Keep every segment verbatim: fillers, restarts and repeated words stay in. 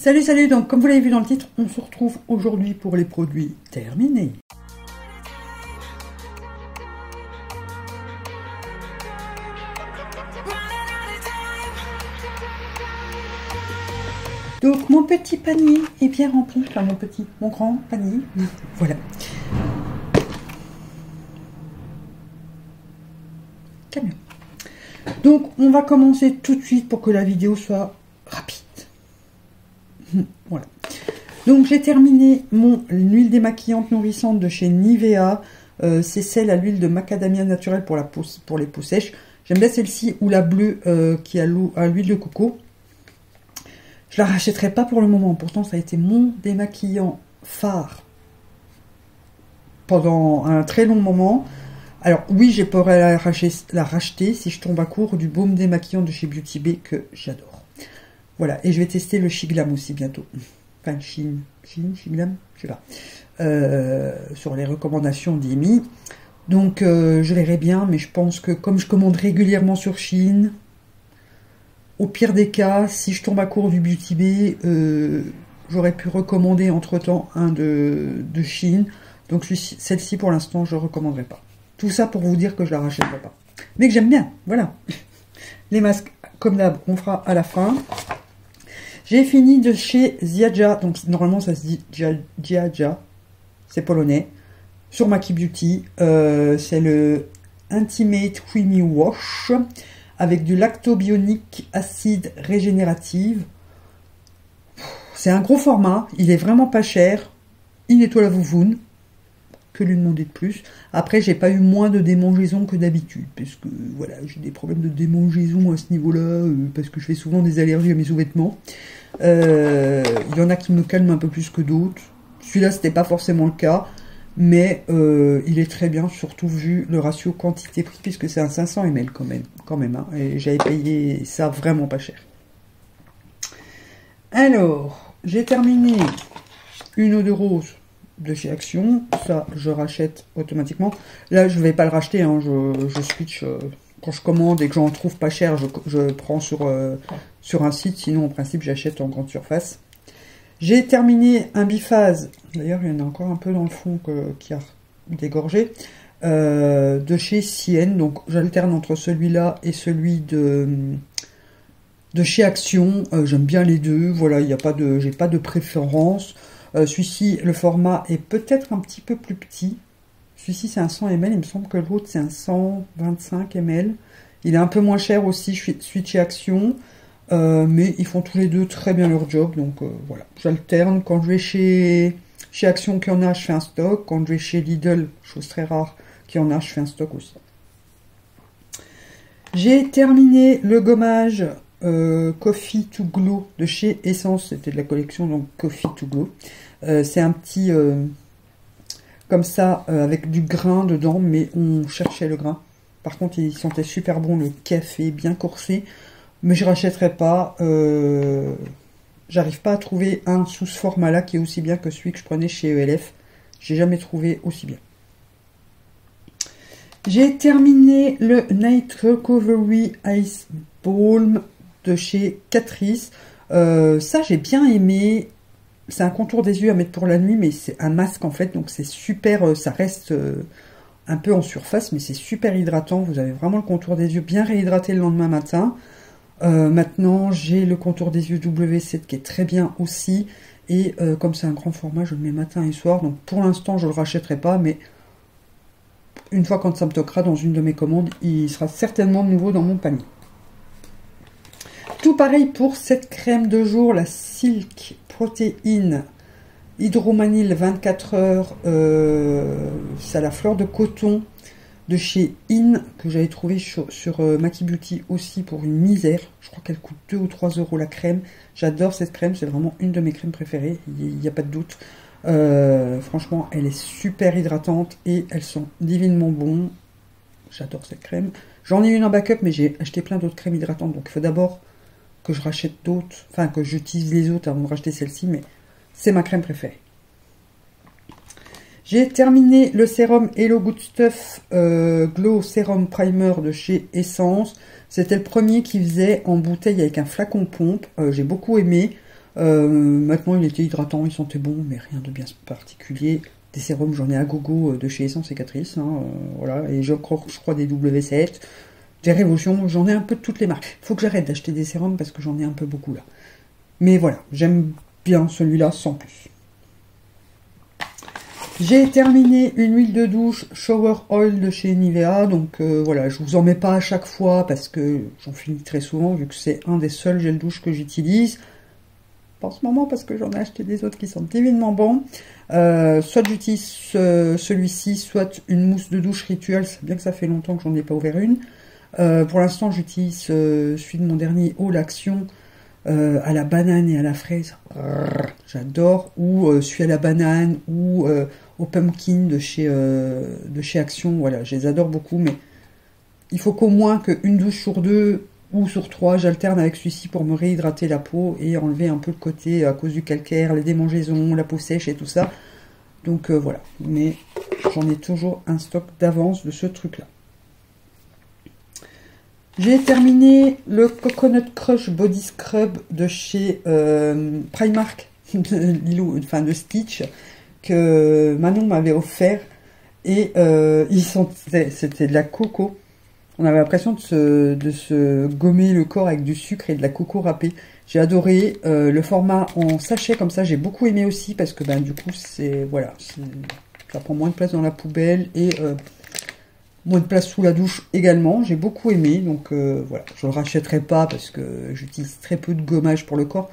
Salut, salut, donc comme vous l'avez vu dans le titre, on se retrouve aujourd'hui pour les produits terminés. Donc mon petit panier est bien rempli, enfin mon petit, mon grand panier, voilà. Camion. Donc on va commencer tout de suite pour que la vidéo soit rapide. Voilà. Donc j'ai terminé mon huile démaquillante nourrissante de chez Nivea. Euh, c'est celle à l'huile de macadamia naturelle pour, la peau, pour les peaux sèches. J'aime bien celle-ci ou la bleue euh, qui a l'huile de coco. Je la rachèterai pas pour le moment. Pourtant, ça a été mon démaquillant phare pendant un très long moment. Alors oui, je pourrais la racheter, la racheter si je tombe à court du baume démaquillant de chez Beauty Bay que j'adore. Voilà, et je vais tester le Shea Glam aussi bientôt. Enfin, Shein, Shein, Shea Glam, je sais pas. Euh, sur les recommandations d'Emmy. Donc, euh, je verrai bien, mais je pense que comme je commande régulièrement sur Shein, au pire des cas, si je tombe à court du Beauty Bay, euh, j'aurais pu recommander entre-temps un de, de Shein. Donc, celle-ci, pour l'instant, je ne recommanderai pas. Tout ça pour vous dire que je la rachèterai pas. Mais que j'aime bien, voilà. Les masques, comme d'hab, on fera à la fin. J'ai fini de chez Ziaja, donc normalement ça se dit Ziaja, c'est polonais, sur Maki Beauty, euh, c'est le Intimate Creamy Wash, avec du lactobionique acide régénérative. C'est un gros format, il est vraiment pas cher, il nettoie la vouvoune, que lui demander de plus. Après j'ai pas eu moins de démangeaisons que d'habitude, parce que voilà, j'ai des problèmes de démangeaisons à ce niveau-là, euh, parce que je fais souvent des allergies à mes sous-vêtements. Il euh, y en a qui me calment un peu plus que d'autres. Celui-là, c'était pas forcément le cas, mais euh, il est très bien, surtout vu le ratio quantité-prix, puisque c'est un cinq cents millilitres quand même, quand même hein, et j'avais payé ça vraiment pas cher. Alors, j'ai terminé une eau de rose de chez Action. Ça, je rachète automatiquement. Là, je vais pas le racheter, hein, je, je switch. Euh, quand je commande et que j'en trouve pas cher, je, je prends sur, euh, sur un site. Sinon, en principe, j'achète en grande surface. J'ai terminé un biphase. D'ailleurs, il y en a encore un peu dans le fond que, qui a dégorgé. Euh, de chez Cien. Donc, j'alterne entre celui-là et celui de, de chez Action. Euh, J'aime bien les deux. Voilà, il n'y a pas de, j'ai pas de préférence. Euh, celui-ci, le format est peut-être un petit peu plus petit. Celui-ci, c'est un cent millilitres. Il me semble que l'autre, c'est un cent vingt-cinq millilitres. Il est un peu moins cher aussi, je suis, suis chez Action. Euh, mais ils font tous les deux très bien leur job. Donc euh, voilà, j'alterne. Quand je vais chez, chez Action, qu'il y en a, je fais un stock. Quand je vais chez Lidl, chose très rare, qu'il y en a, je fais un stock aussi. J'ai terminé le gommage Euh, Coffee to Glow de chez Essence, c'était de la collection donc Coffee to Glow. Euh, c'est un petit euh, comme ça euh, avec du grain dedans, mais on cherchait le grain. Par contre, il sentait super bon le café bien corsé, mais je rachèterai pas. Euh, J'arrive pas à trouver un sous ce format là qui est aussi bien que celui que je prenais chez E L F. J'ai jamais trouvé aussi bien. J'ai terminé le Night Recovery Ice Balm de chez Catrice. Euh, ça, j'ai bien aimé. C'est un contour des yeux à mettre pour la nuit, mais c'est un masque en fait, donc c'est super, ça reste euh, un peu en surface, mais c'est super hydratant. Vous avez vraiment le contour des yeux bien réhydraté le lendemain matin. Euh, maintenant, j'ai le contour des yeux W sept qui est très bien aussi, et euh, comme c'est un grand format, je le mets matin et soir, donc pour l'instant, je ne le rachèterai pas, mais une fois quand ça me toquera dans une de mes commandes, il sera certainement de nouveau dans mon panier. Tout pareil pour cette crème de jour, la Silk Protéine Hydromanyl vingt-quatre heures, euh, c'est à la fleur de coton de chez In, que j'avais trouvé sur, sur euh, Maki Beauty aussi pour une misère. Je crois qu'elle coûte deux ou trois euros la crème. J'adore cette crème, c'est vraiment une de mes crèmes préférées, il n'y a pas de doute. Euh, franchement, elle est super hydratante et elles sont divinement bon. J'adore cette crème. J'en ai une en backup, mais j'ai acheté plein d'autres crèmes hydratantes, donc il faut d'abord que je rachète d'autres, enfin que j'utilise les autres avant de racheter celle-ci, mais c'est ma crème préférée. J'ai terminé le sérum Hello Good Stuff euh, Glow Sérum Primer de chez Essence. C'était le premier qui faisait en bouteille avec un flacon pompe. Euh, j'ai beaucoup aimé. Euh, maintenant, il était hydratant, il sentait bon, mais rien de bien particulier. Des sérums, j'en ai à gogo de chez Essence et Catrice, hein, euh, voilà. Et j'ai encore, je crois, des W sept, des Révolution, j'en ai un peu de toutes les marques. Faut que j'arrête d'acheter des sérums parce que j'en ai un peu beaucoup là. Mais voilà, j'aime bien celui-là sans plus. J'ai terminé une huile de douche Shower Oil de chez Nivea, donc euh, voilà, je vous en mets pas à chaque fois parce que j'en finis très souvent vu que c'est un des seuls gels douche que j'utilise. En ce moment parce que j'en ai acheté des autres qui sont divinement bons. Euh, soit j'utilise euh, celui-ci, soit une mousse de douche rituelle. C'est bien que ça fait longtemps que j'en ai pas ouvert une. Euh, pour l'instant, j'utilise euh, celui de mon dernier haul Action euh, à la banane et à la fraise. J'adore. Ou euh, celui à la banane ou euh, au pumpkin de chez, euh, de chez Action. Voilà, je les adore beaucoup, mais il faut qu'au moins qu'une douche sur deux ou sur trois, j'alterne avec celui-ci pour me réhydrater la peau et enlever un peu le côté à cause du calcaire, les démangeaisons, la peau sèche et tout ça. Donc euh, voilà, mais j'en ai toujours un stock d'avance de ce truc-là. J'ai terminé le Coconut Crush Body Scrub de chez euh, Primark, de Lilo, enfin de Stitch, que Manon m'avait offert. Et euh, il sentait, c'était de la coco. On avait l'impression de se, de se gommer le corps avec du sucre et de la coco râpée. J'ai adoré euh, le format en sachet comme ça. J'ai beaucoup aimé aussi parce que ben, du coup, c'est voilà, ça prend moins de place dans la poubelle et euh, moins de place sous la douche également. J'ai beaucoup aimé. Donc euh, voilà, je ne le rachèterai pas parce que j'utilise très peu de gommage pour le corps.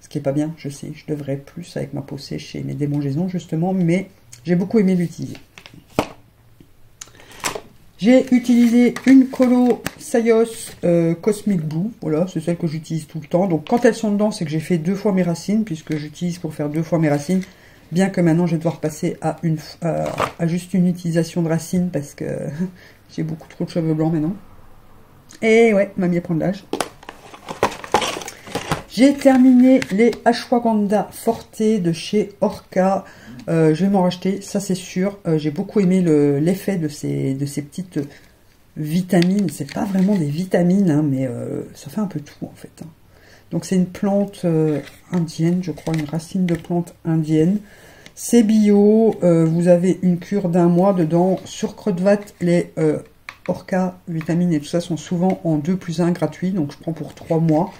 Ce qui n'est pas bien, je sais. Je devrais plus avec ma peau sèche et mes démangeaisons justement. Mais j'ai beaucoup aimé l'utiliser. J'ai utilisé une colo Sayos euh, Cosmic Blue, voilà, c'est celle que j'utilise tout le temps. Donc quand elles sont dedans, c'est que j'ai fait deux fois mes racines, puisque j'utilise pour faire deux fois mes racines, bien que maintenant je vais devoir passer à, une, à, à juste une utilisation de racines, parce que j'ai beaucoup trop de cheveux blancs maintenant. Et ouais, mamie prend de l'âge. J'ai terminé les Ashwagandha Forte de chez Orca. Euh, je vais m'en racheter, ça c'est sûr. Euh, j'ai beaucoup aimé l'effet le, de, ces, de ces petites vitamines. C'est pas vraiment des vitamines, hein, mais euh, ça fait un peu tout en fait. Hein. Donc c'est une plante euh, indienne, je crois, une racine de plante indienne. C'est bio, euh, vous avez une cure d'un mois dedans. Sur Crevette, les euh, Orca, vitamines et tout ça sont souvent en deux plus un gratuit. Donc je prends pour trois mois.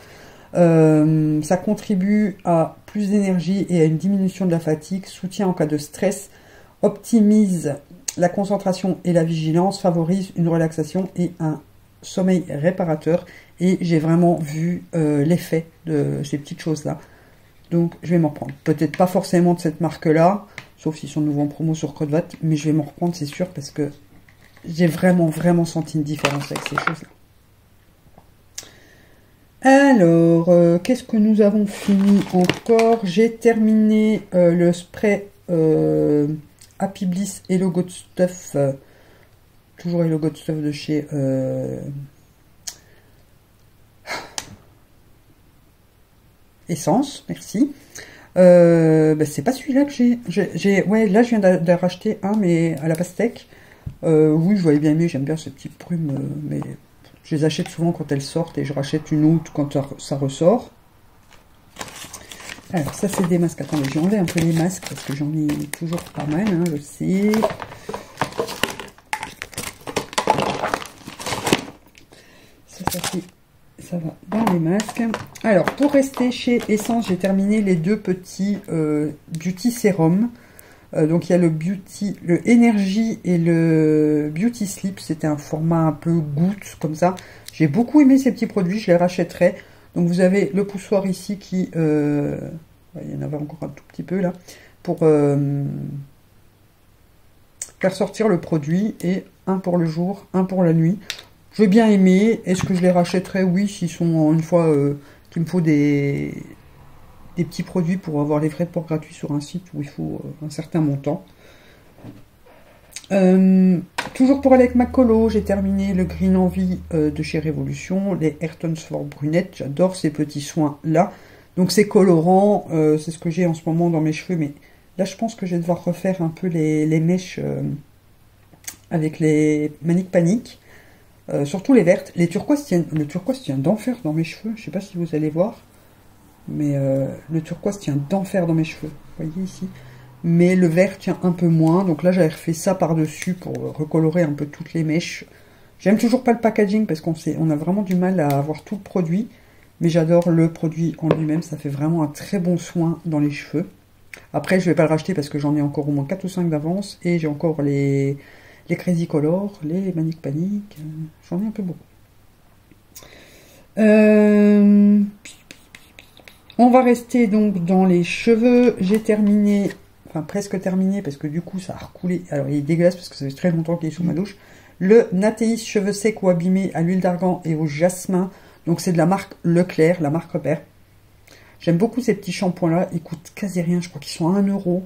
Euh, ça contribue à plus d'énergie et à une diminution de la fatigue, soutient en cas de stress, optimise la concentration et la vigilance, favorise une relaxation et un sommeil réparateur. Et j'ai vraiment vu euh, l'effet de ces petites choses-là. Donc je vais m'en reprendre. Peut-être pas forcément de cette marque-là, sauf s'ils sont nouveaux en promo sur Crevette, mais je vais m'en reprendre, c'est sûr, parce que j'ai vraiment, vraiment senti une différence avec ces choses-là. Alors, euh, qu'est-ce que nous avons fini encore? J'ai terminé euh, le spray euh, Happy Bliss Hello God Stuff, euh, toujours Hello God Stuff de chez euh, Essence, merci. Euh, bah, c'est pas celui-là que j'ai... Ouais, là je viens de, de racheter un, mais à la pastèque. Euh, oui, je voyais bien aimé, j'aime bien ce petit prune, mais... Je les achète souvent quand elles sortent et je rachète une autre quand ça ressort. Alors, ça, c'est des masques. Attendez, j'ai enlevé un peu les masques parce que j'en ai toujours pas mal, hein, je sais. Ça, ça, ça va dans les masques. Alors, pour rester chez Essence, j'ai terminé les deux petits euh, Beauty Sérum. Donc il y a le Beauty, le Energy et le Beauty Sleep. C'était un format un peu goutte comme ça. J'ai beaucoup aimé ces petits produits, je les rachèterai. Donc vous avez le poussoir ici qui... Euh, il y en avait encore un tout petit peu là. Pour euh, faire sortir le produit. Et un pour le jour, un pour la nuit. J'ai bien aimé. Est-ce que je les rachèterai? Oui, s'ils sont une fois euh, qu'il me faut des... des petits produits pour avoir les frais de port gratuits sur un site où il faut un certain montant. Euh, toujours pour aller avec ma colo, j'ai terminé le Green Envie euh, de chez Révolution, les Airtons for Brunette. J'adore ces petits soins-là. Donc c'est colorant, euh, c'est ce que j'ai en ce moment dans mes cheveux, mais là je pense que je vais devoir refaire un peu les, les mèches euh, avec les Manic Panic. Euh, surtout les vertes. Les turquoise tiennent, le turquoise tient d'enfer dans mes cheveux, je ne sais pas si vous allez voir. Mais euh, le turquoise tient d'enfer dans mes cheveux. Vous voyez ici. Mais le vert tient un peu moins. Donc là, j'avais refait ça par-dessus pour recolorer un peu toutes les mèches. J'aime toujours pas le packaging parce qu'on on a vraiment du mal à avoir tout le produit. Mais j'adore le produit en lui-même. Ça fait vraiment un très bon soin dans les cheveux. Après, je vais pas le racheter parce que j'en ai encore au moins quatre ou cinq d'avance. Et j'ai encore les, les Crazy Color, les Manic Panic. J'en ai un peu beaucoup. Euh... On va rester donc dans les cheveux. J'ai terminé... Enfin, presque terminé, parce que du coup, ça a recoulé. Alors, il est dégueulasse, parce que ça fait très longtemps qu'il est sous ma douche. Le Natéis cheveux secs ou abîmés à l'huile d'argan et au jasmin. Donc, c'est de la marque Leclerc, la marque Repair. J'aime beaucoup ces petits shampoings-là. Ils coûtent quasi rien. Je crois qu'ils sont à un euro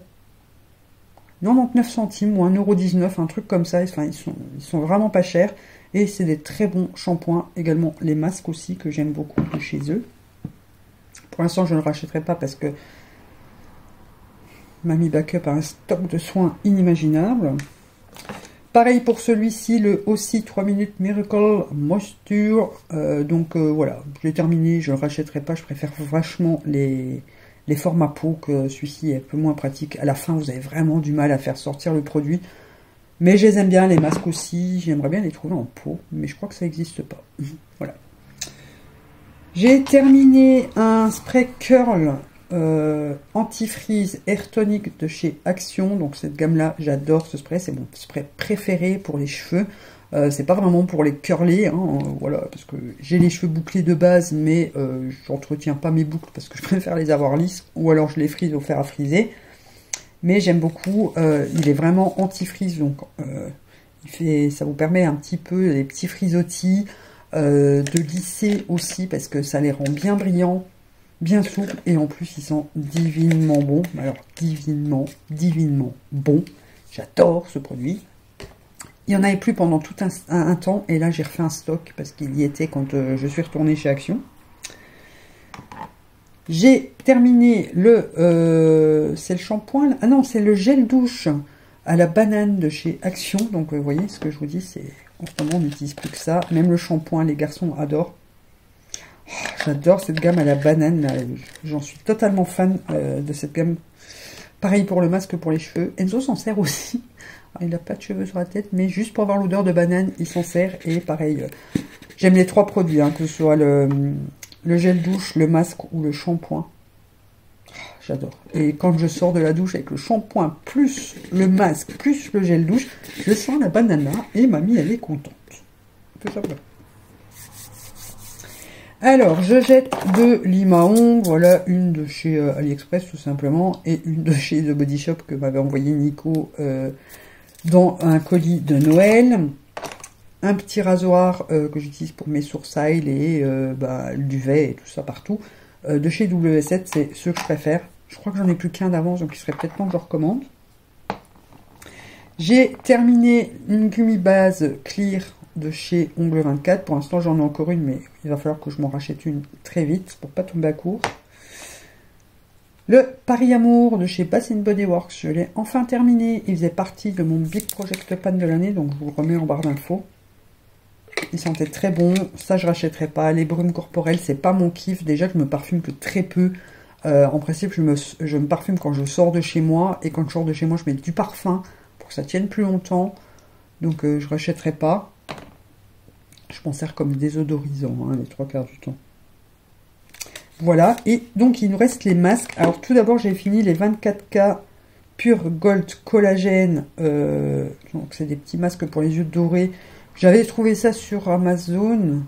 quatre-vingt-dix-neuf centimes ou un euro dix-neuf, un truc comme ça. Enfin, ils sont, ils sont vraiment pas chers. Et c'est des très bons shampoings. Également, les masques aussi, que j'aime beaucoup de chez eux. Pour l'instant, je ne le rachèterai pas parce que Mami Backup a un stock de soins inimaginable. Pareil pour celui-ci, le Aussie trois minutes Miracle Moisture. Euh, donc euh, voilà, je l'ai terminé, je ne le rachèterai pas. Je préfère vachement les, les formats peau, que celui-ci est un peu moins pratique. À la fin, vous avez vraiment du mal à faire sortir le produit. Mais je les aime bien, les masques aussi. J'aimerais bien les trouver en peau, mais je crois que ça n'existe pas. Voilà. J'ai terminé un spray curl Euh, anti-freeze air tonic de chez Action. Donc cette gamme là, j'adore ce spray, c'est mon spray préféré pour les cheveux. euh, c'est pas vraiment pour les curler, hein, euh, voilà, parce que j'ai les cheveux bouclés de base, mais euh, j'entretiens pas mes boucles parce que je préfère les avoir lisses, ou alors je les frise au fer à friser. Mais j'aime beaucoup, euh, il est vraiment anti-freeze, donc euh, il fait, ça vous permet un petit peu les petits frisottis, euh, de lisser aussi, parce que ça les rend bien brillants, bien souple, et en plus ils sont divinement bons. Alors divinement, divinement bon. J'adore ce produit. Il n'y en avait plus pendant tout un, un, un temps, et là j'ai refait un stock parce qu'il y était quand euh, je suis retournée chez Action. J'ai terminé le... Euh, c'est le shampoing. Ah non, c'est le gel douche à la banane de chez Action. Donc vous euh, voyez ce que je vous dis, c'est en ce moment on n'utilise plus que ça. Même le shampoing, les garçons adorent. J'adore cette gamme à la banane, j'en suis totalement fan euh, de cette gamme. Pareil pour le masque, pour les cheveux. Enzo s'en sert aussi. Alors, il n'a pas de cheveux sur la tête, mais juste pour avoir l'odeur de banane, il s'en sert. Et pareil, euh, j'aime les trois produits, hein, que ce soit le, le gel douche, le masque ou le shampoing. J'adore. Et quand je sors de la douche avec le shampoing, plus le masque, plus le gel douche, je sens la banane et mamie, elle est contente. Tout simplement. Alors, je jette de l'Imaon, voilà, une de chez euh, AliExpress tout simplement, et une de chez The Body Shop que m'avait envoyé Nico euh, dans un colis de Noël. Un petit rasoir euh, que j'utilise pour mes sourcils et euh, bah, le duvet et tout ça partout. Euh, de chez W sept, c'est ce que je préfère. Je crois que j'en ai plus qu'un d'avance, donc il serait peut-être temps que je recommande. J'ai terminé une gummy base clear de chez Ongles vingt-quatre. Pour l'instant, j'en ai encore une, mais il va falloir que je m'en rachète une très vite pour pas tomber à court. Le Paris Amour de chez Bath and Body Works, je l'ai enfin terminé. Il faisait partie de mon big project pan de l'année, donc je vous le remets en barre d'infos. Il sentait très bon, ça je rachèterai pas. Les brumes corporelles, c'est pas mon kiff. Déjà, je me parfume que très peu. Euh, en principe, je me, je me parfume quand je sors de chez moi, et quand je sors de chez moi, je mets du parfum pour que ça tienne plus longtemps. Donc, euh, je rachèterai pas. Je m'en sers comme désodorisant, hein, les trois quarts du temps. Voilà, et donc il nous reste les masques. Alors tout d'abord, j'ai fini les vingt-quatre K Pure Gold Collagène. Euh, donc c'est des petits masques pour les yeux dorés. J'avais trouvé ça sur Amazon.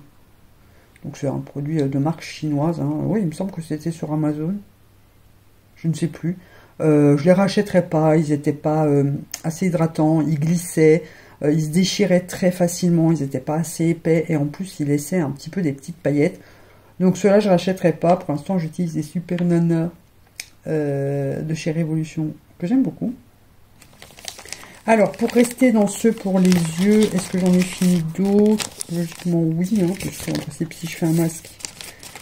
Donc c'est un produit de marque chinoise, hein. Oui, il me semble que c'était sur Amazon. Je ne sais plus. Euh, je les rachèterai pas, ils n'étaient pas euh, assez hydratants, ils glissaient. Euh, ils se déchiraient très facilement, ils n'étaient pas assez épais, et en plus ils laissaient un petit peu des petites paillettes. Donc ceux-là je ne rachèterai pas. Pour l'instant j'utilise des Super Nana euh, de chez Révolution, que j'aime beaucoup. Alors pour rester dans ceux pour les yeux, est-ce que j'en ai fini d'autres? Logiquement oui, hein, parce qu'en principe si je fais un masque,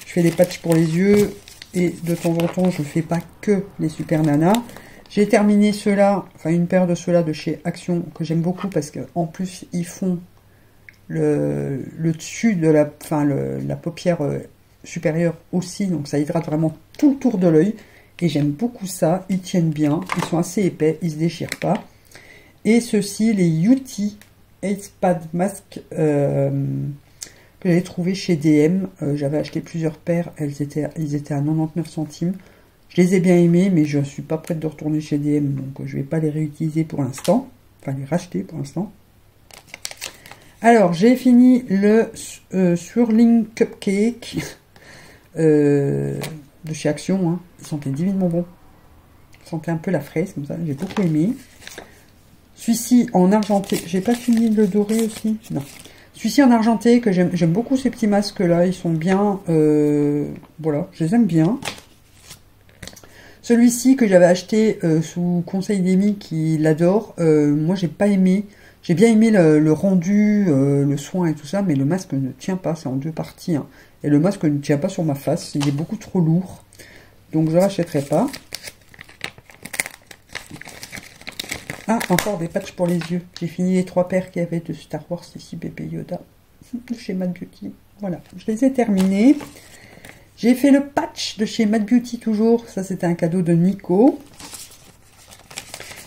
je fais des patchs pour les yeux, et de temps en temps je ne fais pas que les Super Nana. J'ai terminé ceux-là, enfin une paire de ceux-là de chez Action, que j'aime beaucoup parce qu'en plus ils font le, le dessus de la, enfin le, la paupière supérieur aussi, donc ça hydrate vraiment tout le tour de l'œil. Et j'aime beaucoup ça, ils tiennent bien, ils sont assez épais, ils ne se déchirent pas. Et ceux-ci, les Yuti H-Pad Mask, euh, que j'avais trouvé chez D M. Euh, j'avais acheté plusieurs paires, elles étaient, ils étaient à quatre-vingt-dix-neuf centimes. Je les ai bien aimés, mais je ne suis pas prête de retourner chez D M, donc je ne vais pas les réutiliser pour l'instant. Enfin, les racheter pour l'instant. Alors, j'ai fini le euh, Swirling Cupcake euh, de chez Action. Hein. Il sentait divinement bon. Il sentait un peu la fraise, comme ça. J'ai beaucoup aimé. Celui-ci en argenté. J'ai pas fini le doré aussi. Non. Celui-ci en argenté, que j'aime beaucoup ces petits masques-là. Ils sont bien. Euh, voilà, je les aime bien. Celui-ci que j'avais acheté euh, sous conseil d'Emmy qui l'adore, euh, moi j'ai pas aimé. J'ai bien aimé le, le rendu, euh, le soin et tout ça, mais le masque ne tient pas, c'est en deux parties. Hein. Et le masque ne tient pas sur ma face, il est beaucoup trop lourd. Donc je ne rachèterai pas. Ah, encore des patchs pour les yeux. J'ai fini les trois paires qu'il y avait de Star Wars ici, bébé Yoda, de chez Mad Beauty. Voilà, je les ai terminés. J'ai fait le patch de chez Mad Beauty toujours. Ça, c'était un cadeau de Nico.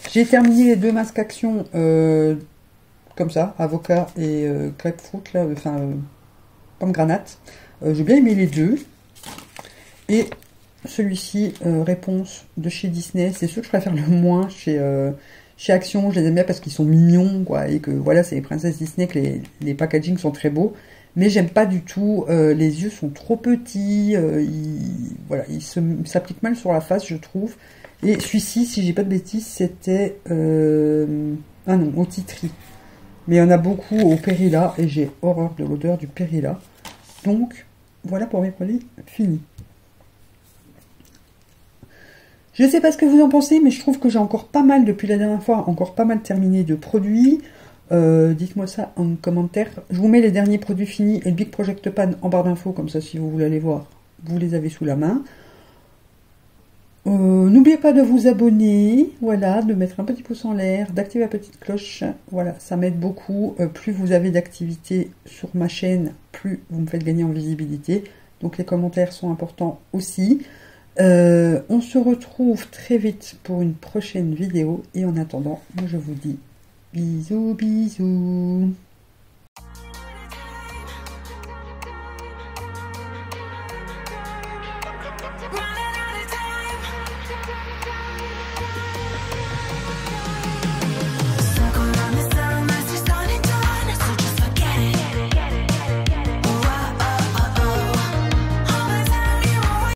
J'ai terminé les deux masques Action euh, comme ça, avocat et euh, grapefruit, là, enfin, euh, pomme granate. Euh, J'ai bien aimé les deux. Et celui-ci, euh, réponse de chez Disney. C'est ceux que je préfère le moins chez, euh, chez Action. Je les aime bien parce qu'ils sont mignons, quoi, et que voilà, c'est les princesses Disney, que les, les packagings sont très beaux. Mais j'aime pas du tout, euh, les yeux sont trop petits, euh, ils, voilà, ils s'appliquent mal sur la face, je trouve. Et celui-ci, si j'ai pas de bêtises, c'était... Euh, ah non, au titri. Mais il y en a beaucoup au Périlla, et j'ai horreur de l'odeur du Périlla. Donc, voilà pour mes produits finis. Je sais pas ce que vous en pensez, mais je trouve que j'ai encore pas mal, depuis la dernière fois, encore pas mal terminé de produits. Euh, dites-moi ça en commentaire. Je vous mets les derniers produits finis et le Big Project Pan en barre d'infos, comme ça si vous voulez aller voir, vous les avez sous la main. Euh, n'oubliez pas de vous abonner, voilà, de mettre un petit pouce en l'air, d'activer la petite cloche, voilà, ça m'aide beaucoup. Euh, plus vous avez d'activité sur ma chaîne, plus vous me faites gagner en visibilité. Donc les commentaires sont importants aussi. Euh, on se retrouve très vite pour une prochaine vidéo et en attendant, moi je vous dis bisous, bisous.